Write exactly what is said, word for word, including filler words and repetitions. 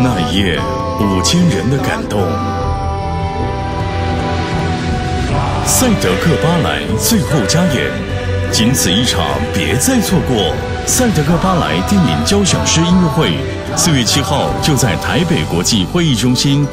那一夜五千人的感动。赛德克巴莱最后加演，仅此一场，别再错过！赛德克巴莱电影交响诗音乐会，四月七号就在台北国际会议中心。